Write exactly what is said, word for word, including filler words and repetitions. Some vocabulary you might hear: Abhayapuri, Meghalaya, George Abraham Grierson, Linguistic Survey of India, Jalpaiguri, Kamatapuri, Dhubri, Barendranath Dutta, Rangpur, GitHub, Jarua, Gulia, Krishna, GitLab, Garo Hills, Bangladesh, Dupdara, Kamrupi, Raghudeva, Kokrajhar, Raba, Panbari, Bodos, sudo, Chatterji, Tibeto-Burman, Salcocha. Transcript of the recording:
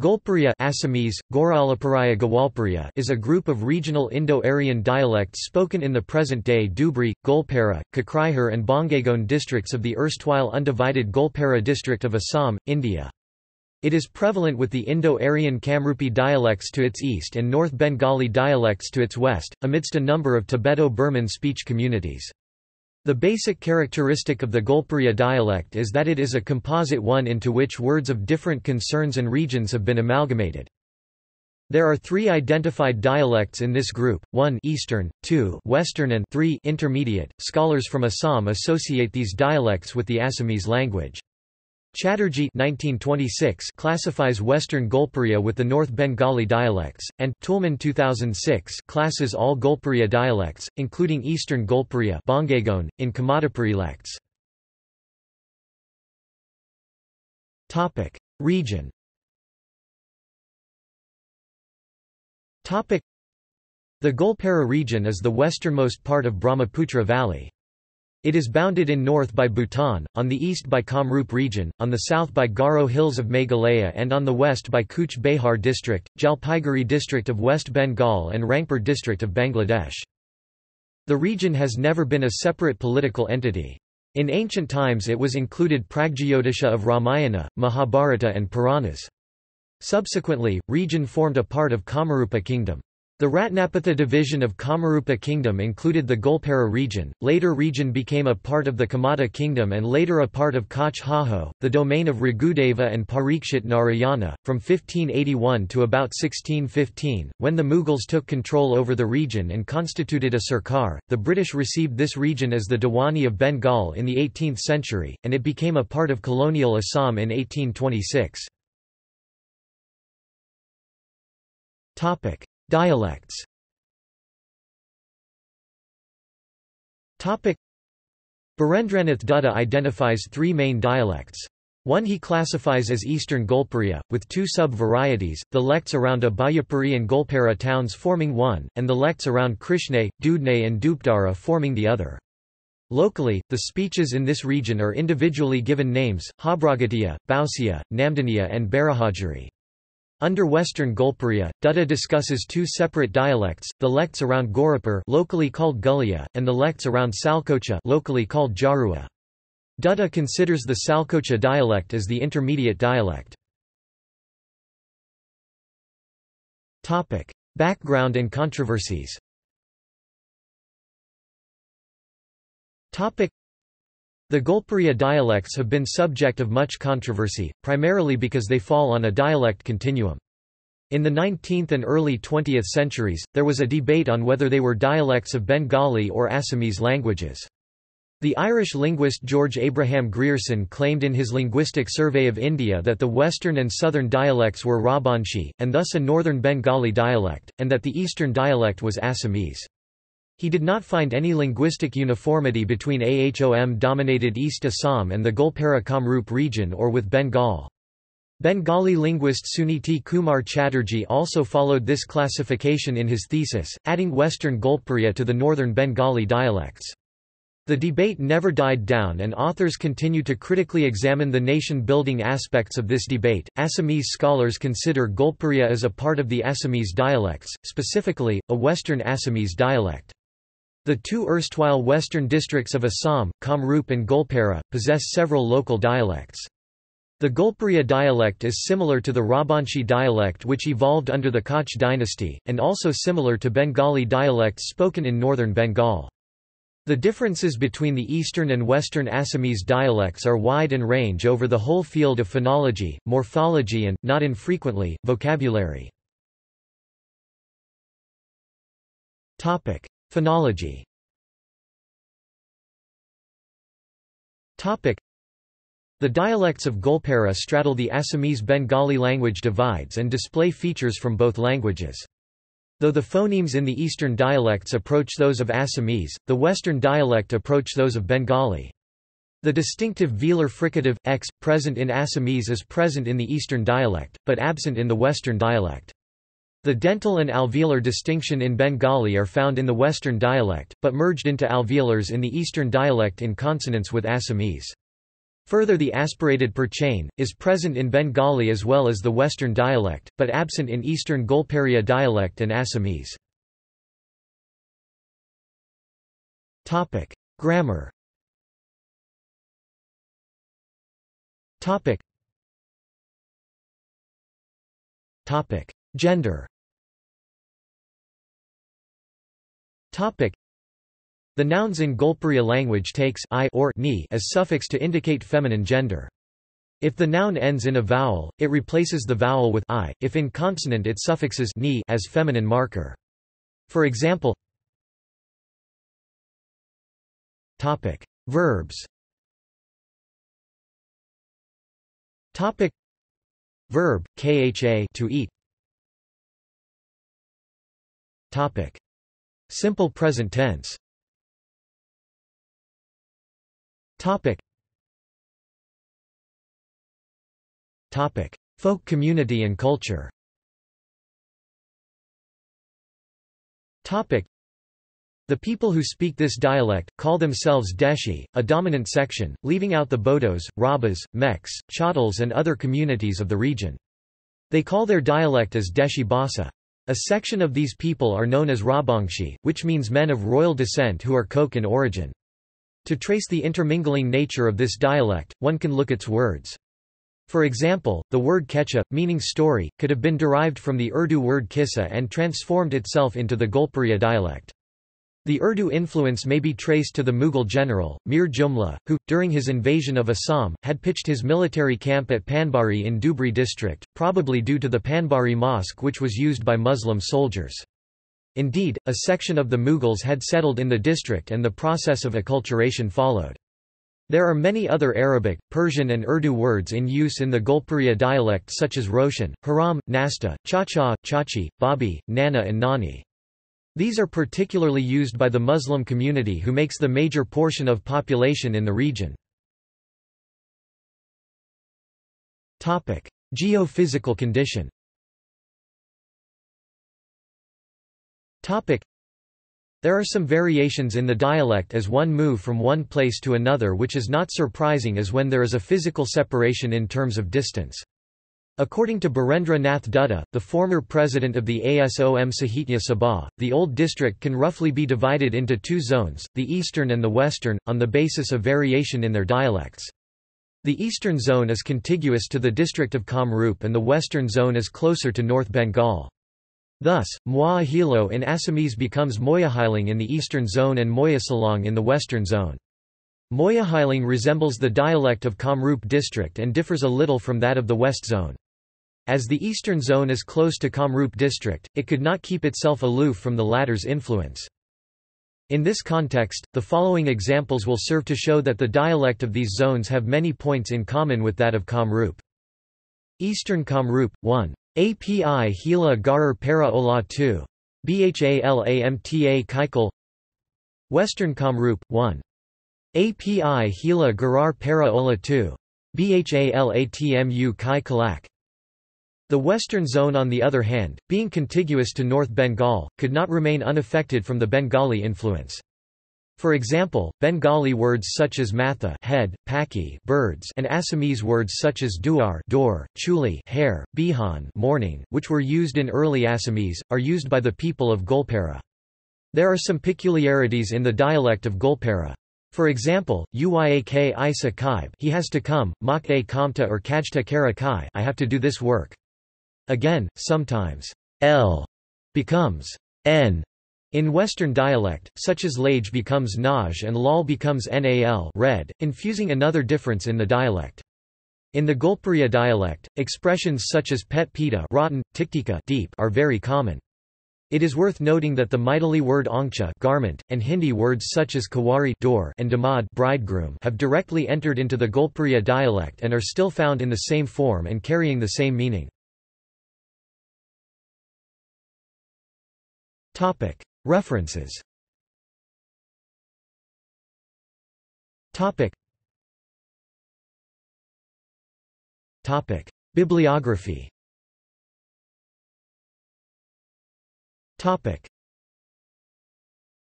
Goalpariya Assamese, Goalpariya, Goalpariya is a group of regional Indo-Aryan dialects spoken in the present-day Dhubri, Goalpara, Kokrajhar and Bongaigaon districts of the erstwhile undivided Goalpara district of Assam, India. It is prevalent with the Indo-Aryan Kamrupi dialects to its east and North Bengali dialects to its west, amidst a number of Tibeto-Burman speech communities. The basic characteristic of the Goalpariya dialect is that it is a composite one into which words of different concerns and regions have been amalgamated. There are three identified dialects in this group: one Eastern, two Western, and three Intermediate. Scholars from Assam associate these dialects with the Assamese language. Chatterji nineteen twenty-six classifies Western Goalpariya with the North Bengali dialects, and Toulmin two thousand six classes all Goalpariya dialects, including Eastern Goalpariya Bongaigaon, in Kamatapuri dialects. Topic: Region. Topic: The Goalpara region is the westernmost part of Brahmaputra Valley. It is bounded in north by Bhutan, on the east by Kamrup region, on the south by Garo Hills of Meghalaya and on the west by Koch Behar district, Jalpaiguri district of West Bengal and Rangpur district of Bangladesh. The region has never been a separate political entity. In ancient times it was included Pragjyotisha of Ramayana, Mahabharata and Puranas. Subsequently, region formed a part of Kamarupa kingdom. The Ratnapatha division of Kamarupa kingdom included the Goalpara region, later region became a part of the Kamata kingdom and later a part of Koch-Haho, the domain of Raghudeva and Parikshit Narayana, from fifteen eighty-one to about sixteen fifteen, when the Mughals took control over the region and constituted a sarkar. The British received this region as the Diwani of Bengal in the eighteenth century, and it became a part of colonial Assam in eighteen twenty-six. Dialects. Barendranath Dutta identifies three main dialects. One he classifies as Eastern Goalpariya, with two sub-varieties, the lects around Abhayapuri and Goalpara towns forming one, and the lects around Krishna, Dudnai and Dupdara forming the other. Locally, the speeches in this region are individually given names: Habragatiya, Bausia, Namdaniya and Barahajari. Under Western Goalpariya, Dutta discusses two separate dialects, the lects around Gorakhpur, locally called Gulia, and the lects around Salcocha, locally called Jarua. Dutta considers the Salcocha dialect as the intermediate dialect. Topic: Background and controversies. Topic: The Goalpariya dialects have been subject of much controversy, primarily because they fall on a dialect continuum. In the nineteenth and early twentieth centuries, there was a debate on whether they were dialects of Bengali or Assamese languages. The Irish linguist George Abraham Grierson claimed in his Linguistic Survey of India that the western and southern dialects were Rajbanshi, and thus a northern Bengali dialect, and that the eastern dialect was Assamese. He did not find any linguistic uniformity between Ahom-dominated East Assam and the Goalpara-Kamrup region or with Bengal. Bengali linguist Suniti Kumar Chatterji also followed this classification in his thesis, adding Western Goalpariya to the northern Bengali dialects. The debate never died down, and authors continue to critically examine the nation-building aspects of this debate. Assamese scholars consider Goalpariya as a part of the Assamese dialects, specifically, a Western Assamese dialect. The two erstwhile western districts of Assam, Kamrup and Goalpara, possess several local dialects. The Goalpariya dialect is similar to the Rajbanshi dialect which evolved under the Koch dynasty, and also similar to Bengali dialects spoken in northern Bengal. The differences between the eastern and western Assamese dialects are wide and range over the whole field of phonology, morphology and, not infrequently, vocabulary. Phonology. The dialects of Goalpara straddle the Assamese-Bengali language divides and display features from both languages. Though the phonemes in the eastern dialects approach those of Assamese, the western dialect approach those of Bengali. The distinctive velar fricative, x, present in Assamese is present in the eastern dialect, but absent in the western dialect. The dental and alveolar distinction in Bengali are found in the Western dialect, but merged into alveolars in the Eastern dialect in consonance with Assamese. Further, the aspirated perchain is present in Bengali as well as the Western dialect, but absent in Eastern Goalpariya dialect and Assamese. Topic: Grammar. Topic. Topic: Gender. Topic. The nouns in Goalpariya language takes I or ni as suffix to indicate feminine gender. If the noun ends in a vowel, it replaces the vowel with I, if in consonant it suffixes ni as feminine marker. For example, topic: Verbs. Topic: Verb kha to eat. Topic: Simple present tense. Topic. Topic: Folk community and culture. Topic: The people who speak this dialect call themselves Deshi, a dominant section, leaving out the Bodos, Rabas, Meks, Chattals and other communities of the region. They call their dialect as Deshi Bhasa. A section of these people are known as Rajbanshi, which means men of royal descent who are Koch in origin. To trace the intermingling nature of this dialect, one can look its words. For example, the word kecha, meaning story, could have been derived from the Urdu word kissa and transformed itself into the Goalpariya dialect. The Urdu influence may be traced to the Mughal general, Mir Jumla, who, during his invasion of Assam, had pitched his military camp at Panbari in Dhubri district, probably due to the Panbari mosque which was used by Muslim soldiers. Indeed, a section of the Mughals had settled in the district and the process of acculturation followed. There are many other Arabic, Persian and Urdu words in use in the Goalpariya dialect such as roshan, haram, nasta, chacha, chachi, babi, nana and nani. These are particularly used by the Muslim community who makes the major portion of population in the region. Topic: Geophysical condition. Topic: There are some variations in the dialect as one moves from one place to another, which is not surprising as when there is a physical separation in terms of distance. According to Barendranath Dutta, the former president of the ASOM Sahitya Sabha, the old district can roughly be divided into two zones, the eastern and the western, on the basis of variation in their dialects. The eastern zone is contiguous to the district of Kamrup and the western zone is closer to North Bengal. Thus, Moahilo in Assamese becomes Moyahiling in the eastern zone and Moyasalong in the western zone. Moyahiling resembles the dialect of Kamrup district and differs a little from that of the west zone. As the eastern zone is close to Kamrup district, it could not keep itself aloof from the latter's influence. In this context, the following examples will serve to show that the dialect of these zones have many points in common with that of Kamrup. Eastern Kamrup, one. Api Hila Garar Para Ola two. Bhalamta Kaikal. Western Kamrup, one. Api Hila Garar Para Ola two. Bhalatmu Kai Kalak. The western zone, on the other hand, being contiguous to North Bengal, could not remain unaffected from the Bengali influence. For example, Bengali words such as matha head, paki birds, and Assamese words such as duar door, chuli hair, bihan morning, which were used in early Assamese, are used by the people of Goalpara. There are some peculiarities in the dialect of Goalpara. For example, uyaka isa kaib, he has to come, mak-a kamta or kajta kara kai, I have to do this work. Again, sometimes l becomes n in Western dialect, such as lage becomes naj and lal becomes nal red, infusing another difference in the dialect. In the Goalpariya dialect, expressions such as pet pita rotten, tiktika deep are very common. It is worth noting that the Maithili word angcha garment, and Hindi words such as kawari door and damad bridegroom have directly entered into the Goalpariya dialect and are still found in the same form and carrying the same meaning. References. Bibliography.